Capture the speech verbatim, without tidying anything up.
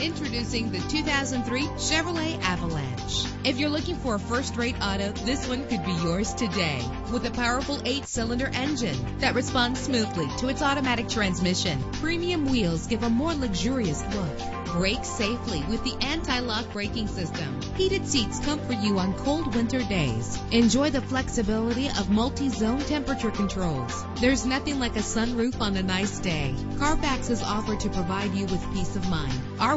Introducing the two thousand three Chevrolet Avalanche. If you're looking for a first-rate auto, this one could be yours today. With a powerful eight-cylinder engine that responds smoothly to its automatic transmission, premium wheels give a more luxurious look. Brake safely with the anti-lock braking system. Heated seats comfort you on cold winter days. Enjoy the flexibility of multi-zone temperature controls. There's nothing like a sunroof on a nice day. Carfax is offered to provide you with peace of mind. Our